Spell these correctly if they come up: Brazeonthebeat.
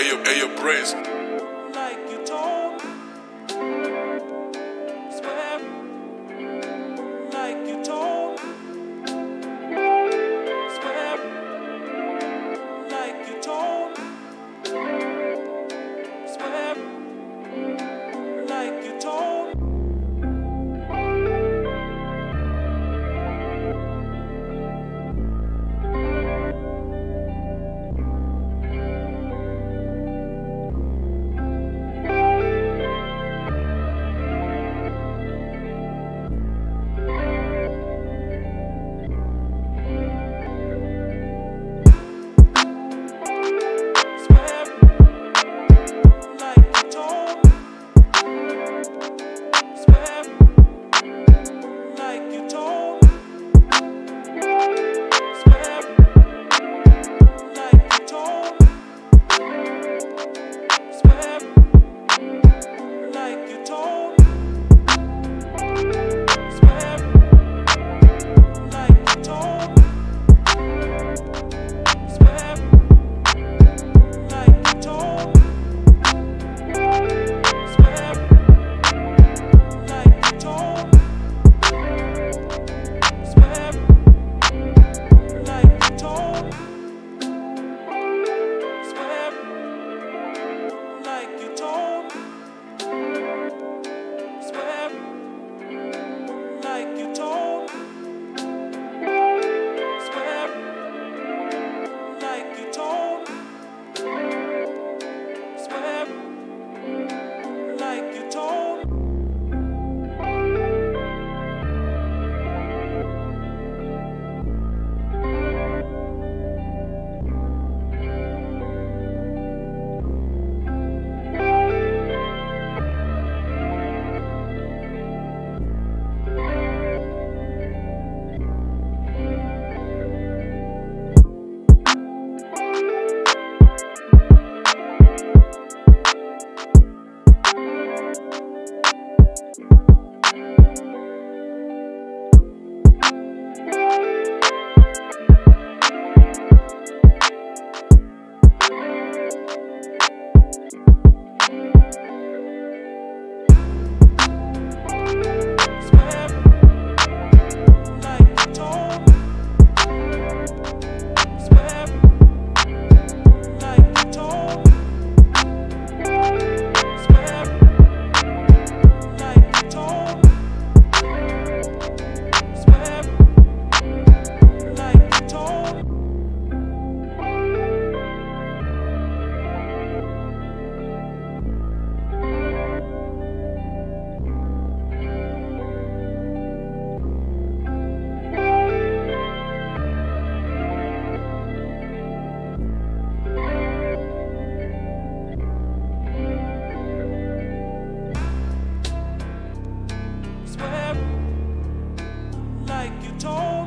Ayo, Braze. Like you told me. Swear. Like you told me. Swear. Like you told me. Swear. Like you told me. Like you told me.